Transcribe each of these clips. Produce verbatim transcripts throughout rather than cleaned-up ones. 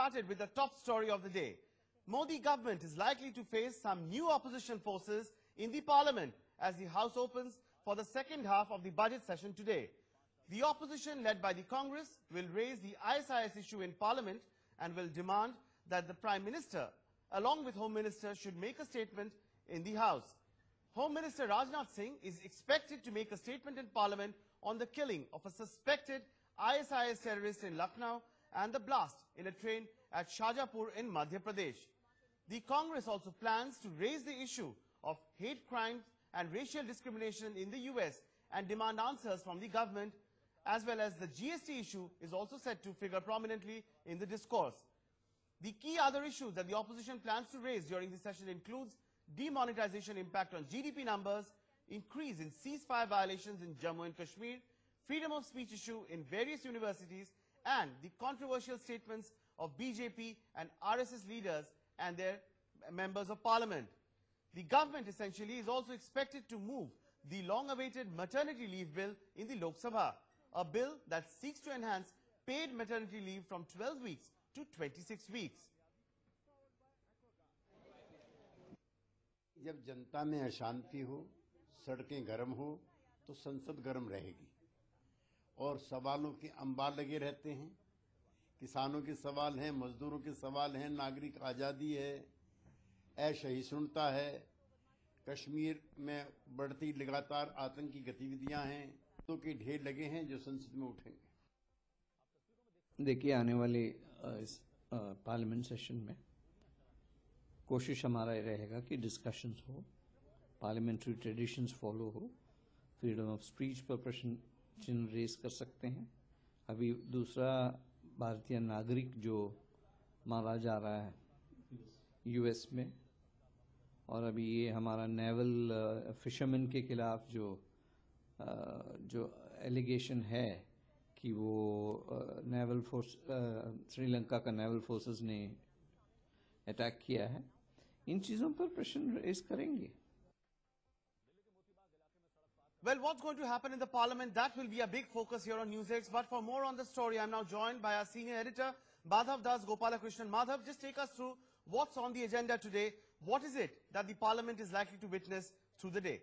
started with the top story of the day. Modi government is likely to face some new opposition forces in the parliament as the house opens for the second half of the budget session today. The opposition led by the Congress will raise the I S I S issue in parliament and will demand that the Prime Minister, along with Home Minister, should make a statement in the house. Home Minister Rajnath Singh is expected to make a statement in parliament on the killing of a suspected I S I S terrorist in Lucknow and the blast in a train at Shahjahanpur in Madhya Pradesh. The Congress also plans to raise the issue of hate crimes and racial discrimination in the U S and demand answers from the government, as well as the G S T issue is also set to figure prominently in the discourse. The key other issues that the opposition plans to raise during this session includes demonetization impact on G D P numbers, increase in ceasefire violations in Jammu and Kashmir, freedom of speech issue in various universities, and the controversial statements of B J P and R S S leaders and their members of parliament. The government essentially is also expected to move the long-awaited maternity leave bill in the Lok Sabha, a bill that seeks to enhance paid maternity leave from twelve weeks to twenty-six weeks. جب جنتا میں اشانتی ہو, سڑکیں گرم ہو, تو سنسد گرم رہے گی اور سوالوں کے انبار لگے رہتے ہیں. کسانوں کے سوال ہیں, مزدوروں کے سوال ہیں, ناگرک آزادی ہے, ایش سنتا ہے, کشمیر میں بڑھتی لگاتار آتنکی گتیویدیاں ہیں, تو کے ڈھیر لگے ہیں جو سنسد میں اٹھیں گے. دیکھیے, آنے والے اس پارلیمنٹ سیشن میں کوشش ہمارا یہ رہے گا کہ ڈسکشنز ہو, پارلیمنٹری ٹریڈیشنز فالو ہو, فریڈم آف اسپیچ پر پرشن ریز کر سکتے ہیں. ابھی دوسرا بھارتیہ ناگرک جو مارا جا رہا ہے یو ایس میں, اور ابھی یہ ہمارا نیول فشرمین کے خلاف جو جو ایلیگیشن ہے کہ وہ نیول فورس سری لنکا کا نیول فورسز نے اٹیک کیا ہے, ان چیزوں پر پریشن ریز کریں گے. Well, what's going to happen in the parliament, that will be a big focus here on NewsX. But for more on the story, I'm now joined by our senior editor, Madhav Das Gopalakrishnan. Madhav, just take us through what's on the agenda today. What is it that the parliament is likely to witness through the day?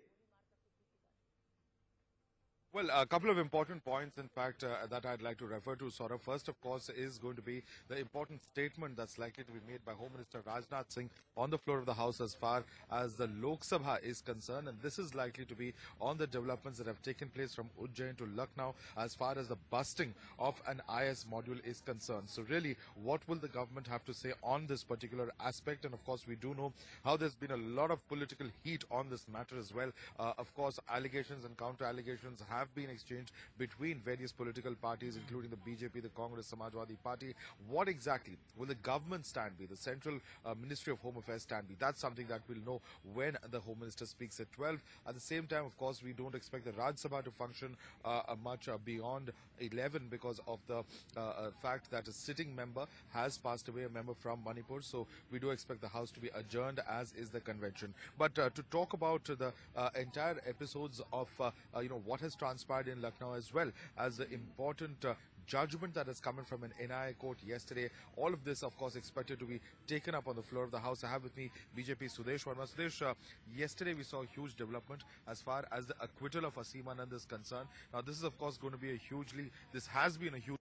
Well, a couple of important points, in fact, uh, that I'd like to refer to, Saurabh. First, of course, is going to be the important statement that's likely to be made by Home Minister Rajnath Singh on the floor of the House as far as the Lok Sabha is concerned. And this is likely to be on the developments that have taken place from Ujjain to Lucknow as far as the busting of an I S module is concerned. So really, what will the government have to say on this particular aspect? And, of course, we do know how there's been a lot of political heat on this matter as well. Uh, of course, allegations and counter-allegations have been exchanged between various political parties, including the B J P, the Congress, Samajwadi Party. What exactly will the government stand be, the Central uh, Ministry of Home Affairs stand be? That's something that we'll know when the Home Minister speaks at twelve. At the same time, of course, we don't expect the Raj Sabha to function uh, much uh, beyond eleven because of the uh, uh, fact that a sitting member has passed away, a member from Manipur. So we do expect the House to be adjourned, as is the convention. But uh, to talk about uh, the uh, entire episodes of, uh, uh, you know, what has transpired transpired in Lucknow, as well as the important uh, judgment that has come in from an N I A court yesterday. All of this, of course, expected to be taken up on the floor of the House. I have with me B J P Sudesh Varma. Sudesh, uh, yesterday we saw a huge development as far as the acquittal of Asim Anand is concerned. Now, this is, of course, going to be a hugely, this has been a huge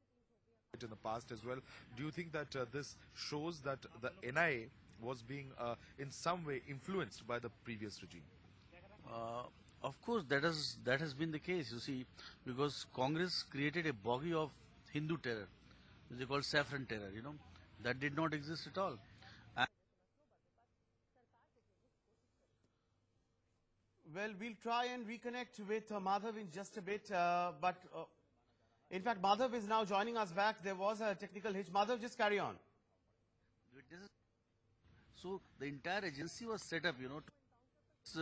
debate in the past as well. Do you think that uh, this shows that the N I A was being uh, in some way influenced by the previous regime? Uh, Of course, that has, that has been the case, you see, because Congress created a bogey of Hindu terror, which they call saffron terror, you know, that did not exist at all. And well, we'll try and reconnect with uh, Madhav in just a bit, uh, but uh, in fact, Madhav is now joining us back. There was a technical hitch. Madhav, just carry on. So, the entire agency was set up, you know, to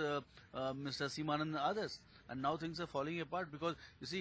Uh, uh, Mister Asim Anand and others, and now things are falling apart because, you see,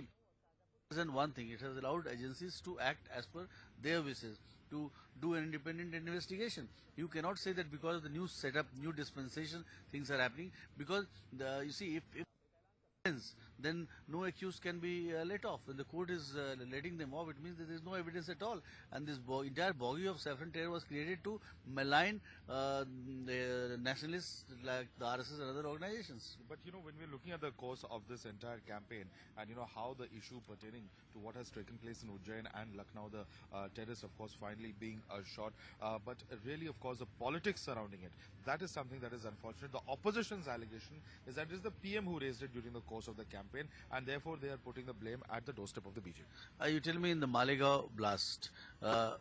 it isn't one thing. It has allowed agencies to act as per their wishes, to do an independent investigation. You cannot say that because of the new setup, new dispensation, things are happening, because the, you see, if, if then no accused can be uh, let off. When the court is uh, letting them off, it means that there is no evidence at all. And this bo entire bogey of saffron terror was created to malign uh, the nationalists like the R S S and other organizations. But you know, when we're looking at the course of this entire campaign and you know how the issue pertaining to what has taken place in Ujjain and Lucknow, the uh, terrorists of course finally being uh, shot, uh, but really of course the politics surrounding it, that is something that is unfortunate. The opposition's allegation is that it is the P M who raised it during the course of the campaign and therefore they are putting the blame at the doorstep of the B J P. Uh, you tell me, in the Malegaon blast, uh,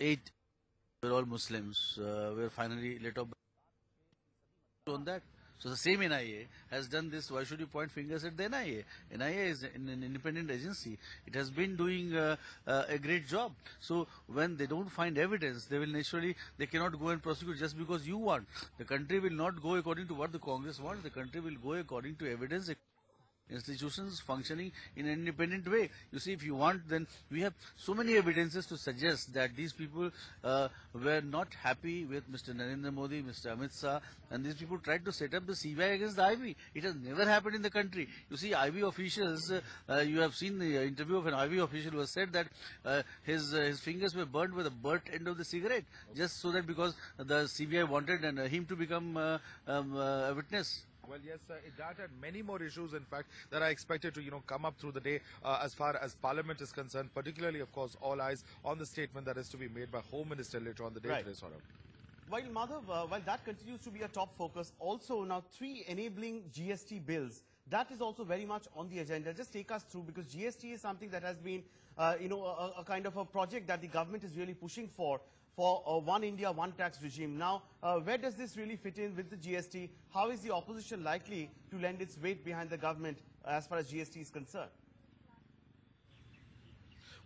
eight were all Muslims, uh, were finally let off on that. So the same N I A has done this. Why should you point fingers at the N I A? N I A is an independent agency. It has been doing uh, uh, a great job. So when they don't find evidence, they will naturally, they cannot go and prosecute just because you want. The country will not go according to what the Congress wants. The country will go according to evidence. Institutions functioning in an independent way. You see, if you want, then we have so many evidences to suggest that these people uh, were not happy with Mister Narendra Modi, Mister Amit Shah, and these people tried to set up the C B I against the I B. It has never happened in the country. You see, I B officials, uh, uh, you have seen the interview of an I B official who said that uh, his uh, his fingers were burnt with the burnt end of the cigarette, just so that because the C B I wanted and, uh, him to become uh, um, uh, a witness. Well, yes, uh, that and many more issues, in fact, that are expected to, you know, come up through the day uh, as far as Parliament is concerned, particularly, of course, all eyes on the statement that is to be made by Home Minister later on the day. Right. Today, Saurabh. While, Madhav, uh, while that continues to be a top focus, also now three enabling G S T bills, that is also very much on the agenda. Just take us through, because G S T is something that has been, uh, you know, a, a kind of a project that the government is really pushing for. for uh, One India, One Tax regime. Now, uh, where does this really fit in with the G S T? How is the opposition likely to lend its weight behind the government uh, as far as G S T is concerned?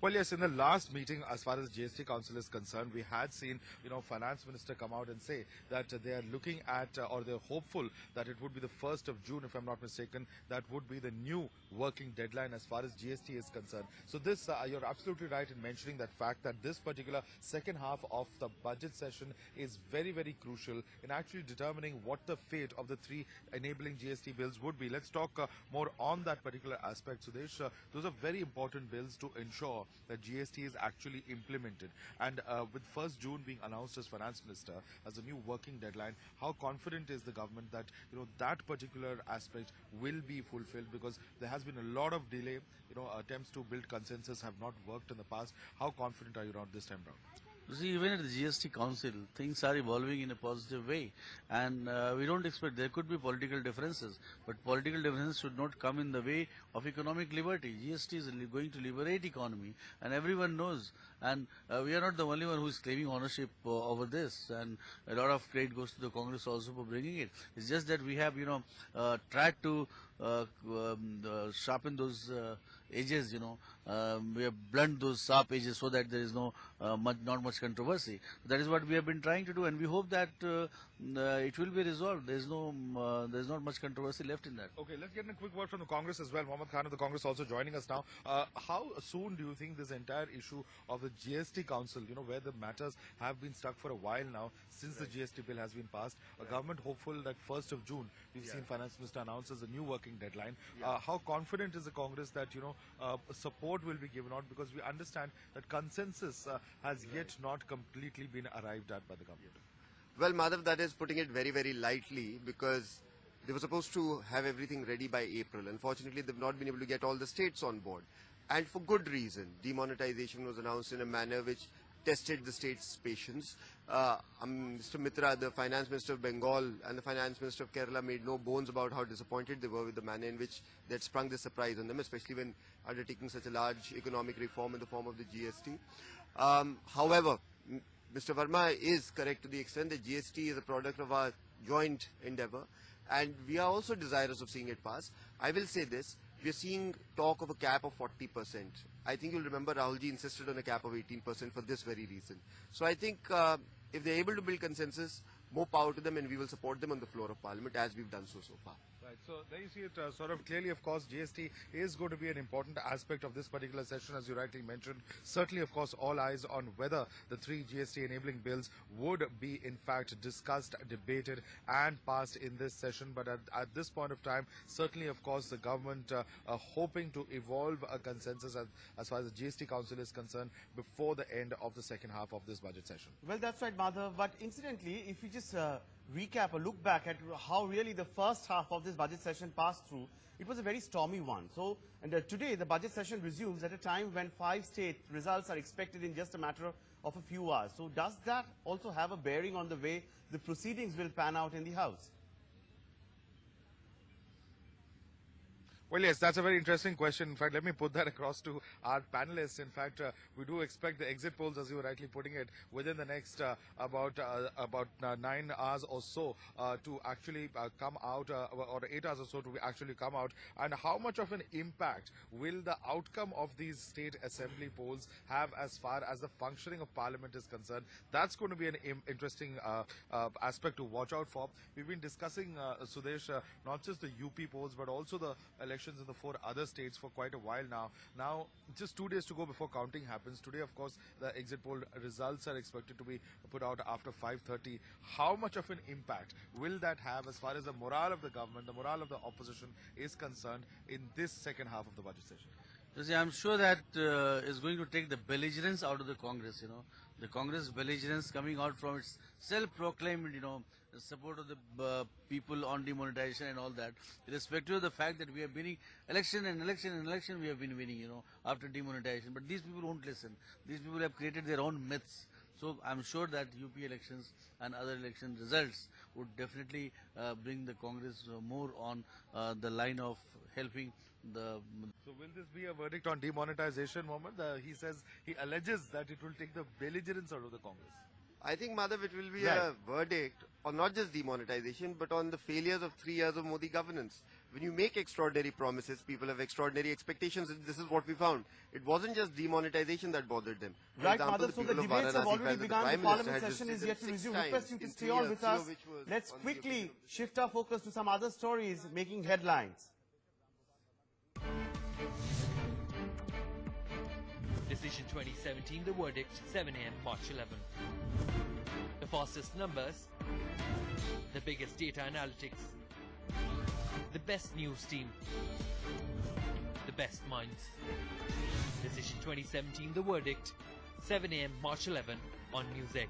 Well, yes, in the last meeting, as far as G S T Council is concerned, we had seen, you know, Finance Minister come out and say that uh, they are looking at, uh, or they're hopeful that it would be the first of June, if I'm not mistaken, that would be the new working deadline as far as G S T is concerned. So this, uh, you're absolutely right in mentioning that fact that this particular second half of the budget session is very, very crucial in actually determining what the fate of the three enabling G S T bills would be. Let's talk uh, more on that particular aspect, Sudesh. Uh, those are very important bills to ensure that G S T is actually implemented. And uh, with first June being announced as Finance Minister as a new working deadline, how confident is the government that, you know, that particular aspect will be fulfilled? Because there has been a lot of delay, you know, attempts to build consensus have not worked in the past. How confident are you around this time round? You see, even at the G S T Council, things are evolving in a positive way, and uh, we don't expect, there could be political differences, but political differences should not come in the way of economic liberty. G S T is going to liberate economy, and everyone knows. And uh, we are not the only one who is claiming ownership uh, over this, and a lot of credit goes to the Congress also for bringing it. It's just that we have, you know, uh, tried to uh, um, uh, sharpen those uh, edges, you know, um, we have blunt those sharp edges so that there is no uh, much, not much controversy. That is what we have been trying to do, and we hope that uh, uh, it will be resolved. There is no, uh, there is not much controversy left in that. Okay, let's get in a quick word from the Congress as well. Mohammed Khan of the Congress also joining us now. Uh, how soon do you think this entire issue of the G S T Council, you know, where the matters have been stuck for a while now since right. the G S T bill has been passed, a yeah. government hopeful that first of June, we've yeah. seen Finance Minister announce as a new working deadline. Yeah. Uh, how confident is the Congress that, you know, uh, support will be given out, because we understand that consensus uh, has right. yet not completely been arrived at by the government? Well, Madhav, that is putting it very, very lightly, because they were supposed to have everything ready by April. Unfortunately, they've not been able to get all the states on board. And for good reason. Demonetization was announced in a manner which tested the state's patience. Uh, um, Mister Mitra, the Finance Minister of Bengal, and the Finance Minister of Kerala made no bones about how disappointed they were with the manner in which they had sprung this surprise on them, especially when undertaking such a large economic reform in the form of the G S T. Um, however, Mister Varma is correct to the extent that G S T is a product of our joint endeavour, and we are also desirous of seeing it pass. I will say this. We are seeing talk of a cap of forty percent. I think you'll remember Rahulji insisted on a cap of eighteen percent for this very reason. So I think uh, if they're able to build consensus, more power to them, and we will support them on the floor of Parliament as we've done so so far. Right. So there you see it uh, sort of clearly. Of course, G S T is going to be an important aspect of this particular session, as you rightly mentioned. Certainly, of course, all eyes on whether the three G S T enabling bills would be in fact discussed, debated and passed in this session. But at, at this point of time, certainly, of course, the government uh, are hoping to evolve a consensus as, as far as the G S T Council is concerned before the end of the second half of this budget session. Well, that's right, Madhav. But incidentally, if you just uh, recap or look back at how really the first half of this budget session passed through, it was a very stormy one. So, and uh, today the budget session resumes at a time when five state results are expected in just a matter of a few hours. So does that also have a bearing on the way the proceedings will pan out in the House? Well, yes, that's a very interesting question. In fact, let me put that across to our panelists. In fact, uh, we do expect the exit polls, as you were rightly putting it, within the next uh, about uh, about uh, nine hours or so uh, to actually uh, come out, uh, or eight hours or so to actually come out. And how much of an impact will the outcome of these state assembly polls have as far as the functioning of Parliament is concerned? That's going to be an interesting uh, uh, aspect to watch out for. We've been discussing, uh, Sudesh, uh, not just the U P polls, but also the election in the four other states for quite a while now. Now, just two days to go before counting happens. Today, of course, the exit poll results are expected to be put out after five thirty. How much of an impact will that have as far as the morale of the government, the morale of the opposition is concerned in this second half of the budget session? You see, I'm sure that uh, is going to take the belligerence out of the Congress, you know. The Congress belligerence coming out from its self-proclaimed, you know, support of the uh, people on demonetisation and all that, irrespective of the fact that we have been winning election and election and election we have been winning, you know, after demonetisation. But these people won't listen. These people have created their own myths. So I'm sure that U P elections and other election results would definitely uh, bring the Congress uh, more on uh, the line of helping the... So will this be a verdict on demonetisation, Mohammed? Uh, he says, he alleges that it will take the belligerence out of the Congress. I think, Madhav, it will be right. a verdict on not just demonetisation, but on the failures of three years of Modi governance. When you make extraordinary promises, people have extraordinary expectations, and this is what we found. It wasn't just demonetisation that bothered them. For right, example, Madhav, the so the debates have already begun. The, the Parliament session is yet to resume. Request you to stay on with us. Let's quickly shift our focus to some other stories making headlines. Decision twenty seventeen, the verdict, seven A M March eleventh. The fastest numbers, the biggest data analytics, the best news team, the best minds. Decision twenty seventeen, the verdict, seven A M March eleventh on NewsX.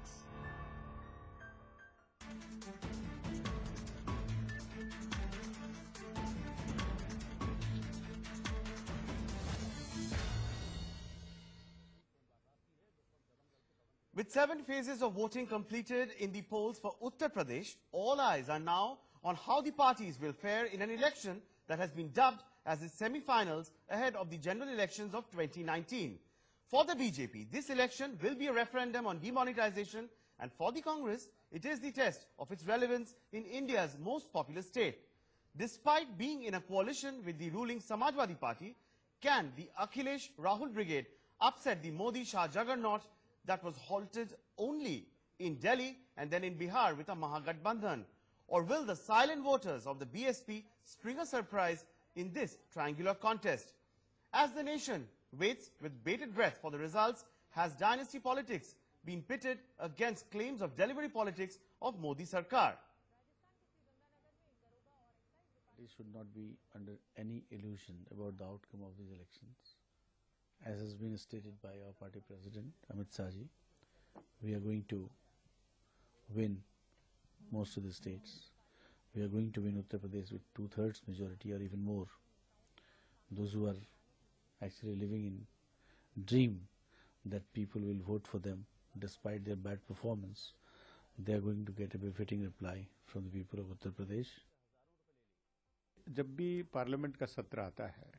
With seven phases of voting completed in the polls for Uttar Pradesh, all eyes are now on how the parties will fare in an election that has been dubbed as its semi-finals ahead of the general elections of twenty nineteen. For the B J P, this election will be a referendum on demonetisation, and for the Congress, it is the test of its relevance in India's most populous state. Despite being in a coalition with the ruling Samajwadi Party, can the Akhilesh Rahul Brigade upset the Modi-Shah juggernaut that was halted only in Delhi and then in Bihar with a Mahagathbandhan? Or will the silent voters of the B S P spring a surprise in this triangular contest? As the nation waits with bated breath for the results, has dynasty politics been pitted against claims of delivery politics of Modi Sarkar? They should not be under any illusion about the outcome of these elections. As has been stated by our party president, Amit Shah ji, we are going to win most of the states. We are going to win Uttar Pradesh with two-thirds majority or even more. Those who are actually living in dream that people will vote for them despite their bad performance, they are going to get a befitting reply from the people of Uttar Pradesh. जब भी parliament का सत्र आता है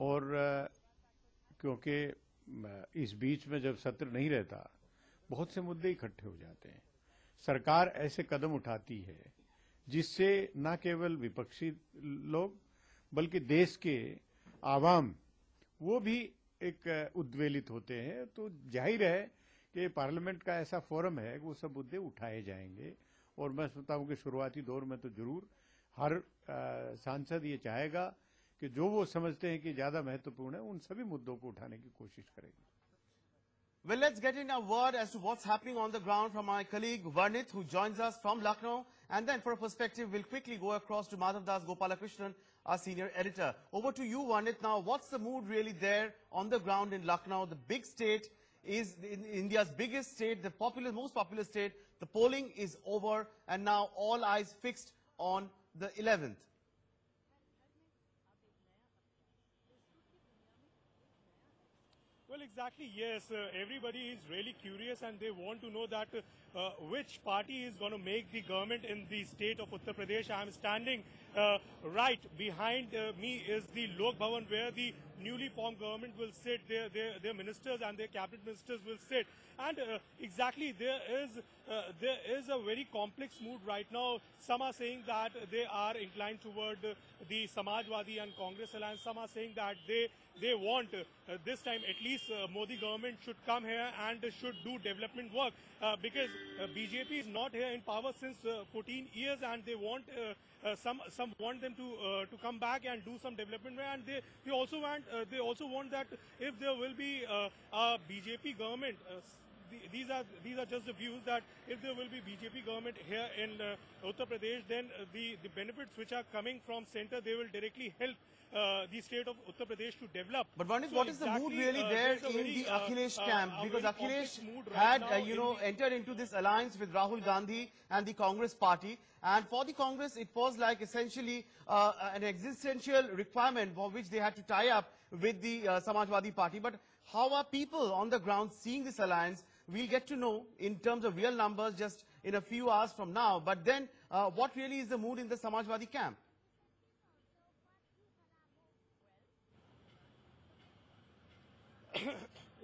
और क्योंकि इस बीच में जब सत्र नहीं रहता बहुत से मुद्दे इकट्ठे हो जाते हैं. सरकार ऐसे कदम उठाती है जिससे न केवल विपक्षी लोग बल्कि देश के आवाम वो भी एक उद्वेलित होते हैं. तो जाहिर है कि पार्लियामेंट का ऐसा फोरम है कि वो सब मुद्दे उठाए जाएंगे और मैं समझता हूं कि शुरुआती दौर में तो जरूर ہر سانسد یہ چاہے گا کہ جو وہ سمجھتے ہیں کہ زیادہ مہتوپورن ہے ان سبھی مدعوں کو اٹھانے کی کوشش کریں گے. Well, let's get in a word as to what's happening on the ground from my colleague Varnit, who joins us from Lucknow. And then for a perspective, we'll quickly go across to Madhav Das Gopalakrishnan, our senior editor. Over to you, Varnit, now. What's the mood really there on the ground in Lucknow? The big state is in India's biggest state, the popular, most popular state. The polling is over and now all eyes fixed on the eleventh. Well, exactly, yes. Uh, everybody is really curious and they want to know that uh, which party is going to make the government in the state of Uttar Pradesh. I am standing uh, right behind uh, me is the Lok Bhavan, where the newly formed government will sit, their, their, their ministers and their cabinet ministers will sit. And uh, exactly, there is, uh, there is a very complex mood right now. Some are saying that they are inclined toward uh, the Samajwadi and Congress alliance. Some are saying that they, they want, uh, this time at least, uh, Modi government should come here and should do development work. Uh, because uh, B J P is not here in power since uh, fourteen years and they want, uh, Uh, some some want them to uh, to come back and do some development, and they they also want uh, they also want that if there will be uh, a B J P government, uh, th these are these are just the views that if there will be B J P government here in uh, Uttar Pradesh, then uh, the the benefits which are coming from centre, they will directly help Uh, the state of Uttar Pradesh to develop. But Varnit, so what is exactly, the mood really uh, there in very, the Akhilesh uh, camp? Uh, because Akhilesh right had, uh, you know, entered into this alliance with Rahul Gandhi and the Congress party. And for the Congress, it was like essentially uh, an existential requirement for which they had to tie up with the uh, Samajwadi party. But how are people on the ground seeing this alliance? We'll get to know in terms of real numbers just in a few hours from now. But then, uh, what really is the mood in the Samajwadi camp?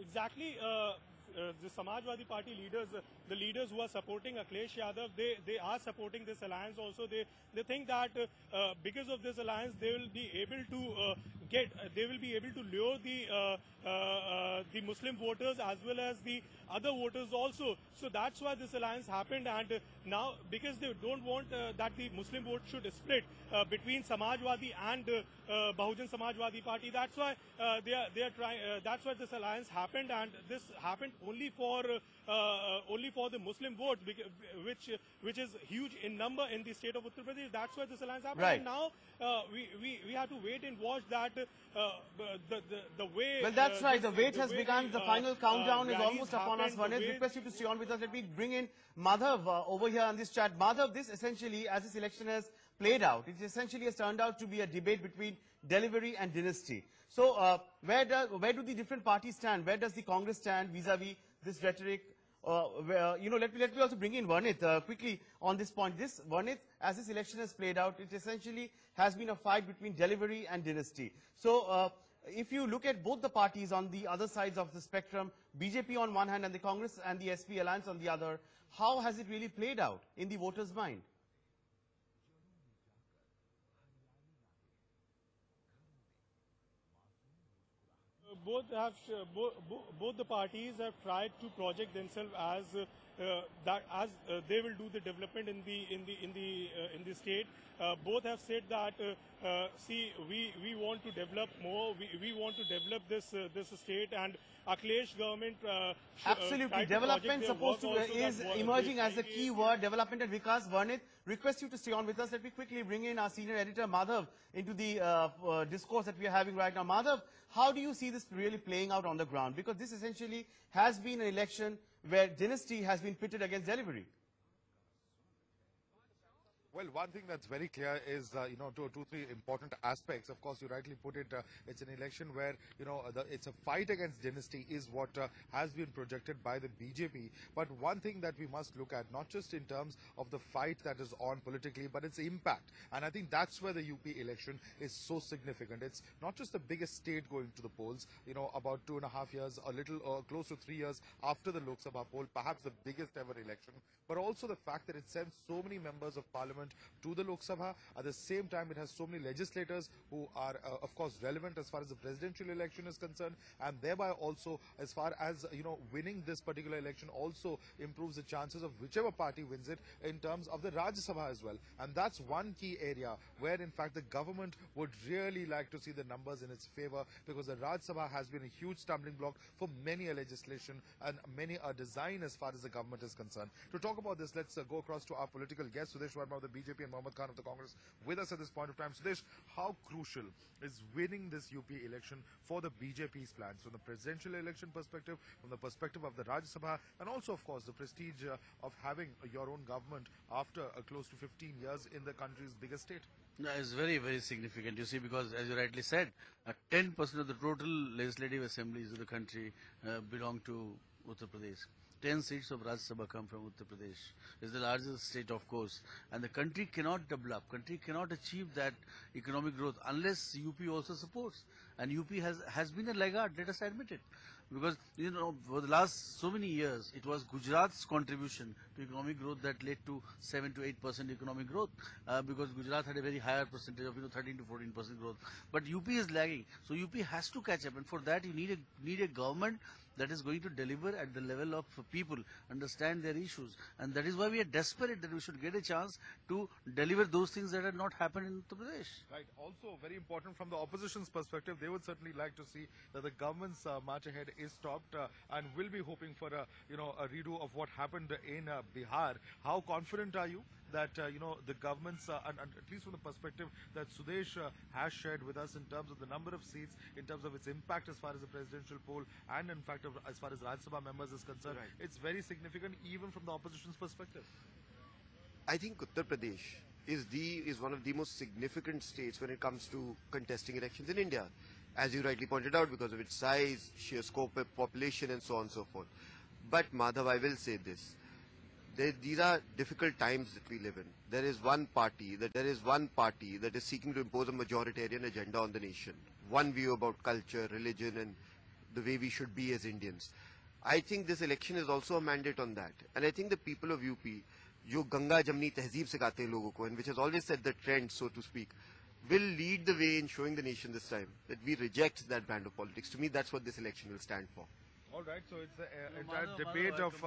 Exactly, uh, uh, the Samajwadi Party leaders, uh, the leaders who are supporting Akhilesh Yadav, they they are supporting this alliance also. They they think that uh, uh, because of this alliance, they will be able to uh, get, uh, they will be able to lure the uh, uh, uh, the Muslim voters as well as the other voters also. So that's why this alliance happened, and uh, now because they don't want uh, that the Muslim vote should split uh, between Samajwadi and uh, uh, Bahujan Samajwadi Party. That's why uh, they are they are trying. Uh, that's why this alliance happened, and this happened only for uh, uh, only for the Muslim vote, which which is huge in number in the state of Uttar Pradesh. That's why this alliance happened. Right. And now uh, we we we have to wait and watch that uh, the, the the way. Well, that's uh, right. The wait the has begun. The uh, final countdown uh, is almost upon. Us, Varnit, request you to stay on with us. Let me bring in Madhav uh, over here on this chat. Madhav, this essentially, as this election has played out, it essentially has turned out to be a debate between delivery and dynasty. So, uh, where do where do the different parties stand? Where does the Congress stand vis-a-vis this rhetoric? Uh, where, you know, let me let me also bring in Varnit uh, quickly on this point. This Varnit, as this election has played out, it essentially has been a fight between delivery and dynasty. So. Uh, If you look at both the parties on the other sides of the spectrum, B J P on one hand and the Congress and the S P alliance on the other, how has it really played out in the voters' mind? Uh, both have uh, bo bo both the parties have tried to project themselves as uh, Uh, that as uh, they will do the development in the in the in the uh, in the state. Uh, both have said that uh, uh, see, we we want to develop more. We we want to develop this uh, this state, and Akhilesh government. Uh, Absolutely, uh, development supposed to is emerging as the key word. Development and Vikas. Varnit, request you to stay on with us. Let me quickly bring in our senior editor Madhav into the uh, uh, discourse that we are having right now. Madhav, how do you see this really playing out on the ground? Because this essentially has been an election where dynasty has been pitted against delivery. Well, one thing that's very clear is, uh, you know, two, two, three important aspects. Of course, you rightly put it, uh, it's an election where, you know, the, it's a fight against dynasty is what uh, has been projected by the B J P. But one thing that we must look at, not just in terms of the fight that is on politically, but its impact. And I think that's where the U P election is so significant. It's not just the biggest state going to the polls, you know, about two and a half years, a little uh, close to three years after the Lok Sabha poll, perhaps the biggest ever election, but also the fact that it sends so many members of Parliament relevant to the Lok Sabha. At the same time, it has so many legislators who are, uh, of course, relevant as far as the presidential election is concerned, and thereby also, as far as, you know, winning this particular election also improves the chances of whichever party wins it in terms of the Rajya Sabha as well. And that's one key area where, in fact, the government would really like to see the numbers in its favor, because the Rajya Sabha has been a huge stumbling block for many a legislation and many a design as far as the government is concerned. To talk about this, let's uh, go across to our political guest, Sudesh Varma of the B J P and Mohammed Khan of the Congress, with us at this point of time. Sudesh, how crucial is winning this U P election for the B J P's plans, from the presidential election perspective, from the perspective of the Rajya Sabha, and also, of course, the prestige uh, of having your own government after uh, close to fifteen years in the country's biggest state? No, it's very, very significant, you see, because, as you rightly said, ten percent uh, of the total legislative assemblies of the country uh, belong to Uttar Pradesh. ten seats of Rajya Sabha come from Uttar Pradesh. It's the largest state, of course. And the country cannot develop, country cannot achieve that economic growth unless U P also supports. And U P has, has been a laggard, let us admit it. Because, you know, for the last so many years, it was Gujarat's contribution to economic growth that led to seven to eight percent economic growth, uh, because Gujarat had a very higher percentage of, you know, thirteen to fourteen percent growth. But U P is lagging. So U P has to catch up. And for that, you need a, need a government that is going to deliver at the level of people, understand their issues. And that is why we are desperate that we should get a chance to deliver those things that have not happened in Uttar Pradesh. Right. Also, very important from the opposition's perspective, they would certainly like to see that the government's uh, march ahead is stopped, uh, and will be hoping for a, you know, a redo of what happened in uh, Bihar. How confident are you that, uh, you know, the government's, uh, and, and at least from the perspective that Sudesh uh, has shared with us in terms of the number of seats, in terms of its impact as far as the presidential poll, and in fact, of, as far as Rajya Sabha members is concerned, right, it's very significant even from the opposition's perspective? I think Uttar Pradesh is, the, is one of the most significant states when it comes to contesting elections in India, as you rightly pointed out, because of its size, sheer scope of population, and so on and so forth. But, Madhav, I will say this. There, these are difficult times that we live in. There is one party that there is one party that is seeking to impose a majoritarian agenda on the nation. One view about culture, religion, and the way we should be as Indians. I think this election is also a mandate on that. And I think the people of U P, jo Ganga Jamni Tehzeeb se gaate hai logo ko, and which has always set the trend, so to speak, will lead the way in showing the nation this time that we reject that brand of politics. To me, that's what this election will stand for. All right, so it's the uh, no, entire Madhav, debate Madhav, of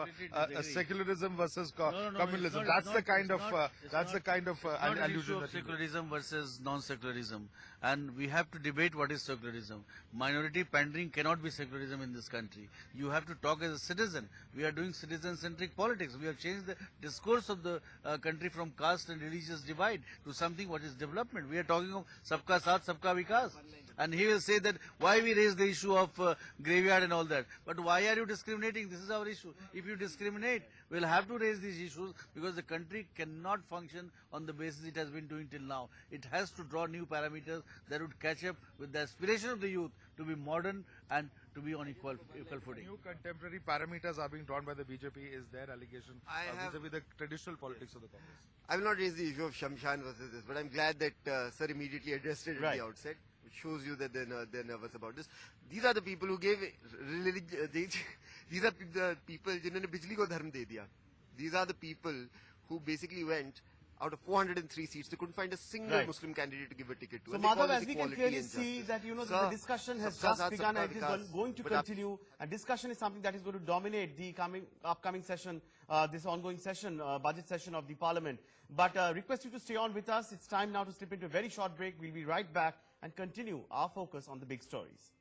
uh, uh, secularism versus no, no, no, communalism. That's the kind of that's the kind of allusion. Of secularism versus non-secularism, and we have to debate what is secularism. Minority pandering cannot be secularism in this country. You have to talk as a citizen. We are doing citizen-centric politics. We have changed the discourse of the uh, country from caste and religious divide to something what is development. We are talking of sabka saath, sabka vikas. And he will say that why we raise the issue of uh, graveyard and all that. But why are you discriminating? This is our issue. If you discriminate, we'll have to raise these issues, because the country cannot function on the basis it has been doing till now. It has to draw new parameters that would catch up with the aspiration of the youth to be modern and to be on equal, equal footing. New contemporary parameters are being drawn by the B J P, is their allegation vis-a-vis uh, -vis the traditional politics yes. of the Congress. I will not raise the issue of Shamshan versus this, but I'm glad that uh, sir immediately addressed it right at the outset. Shows you that they're, ner they're nervous about this. These are the people who gave religion. They, these are the people जिन्होंने बिजली को धर्म दे दिया. These are the people who basically went out of four hundred three seats. They couldn't find a single right. Muslim candidate to give a ticket to. So, Madhav, as we can clearly see that, you know, sir, the discussion has sir, just sir, begun sir, and it is going to continue. And discussion is something that is going to dominate the coming upcoming session, uh, this ongoing session, uh, budget session of the Parliament. But uh, request you to stay on with us. It's time now to slip into a very short break. We'll be right back and continue our focus on the big stories.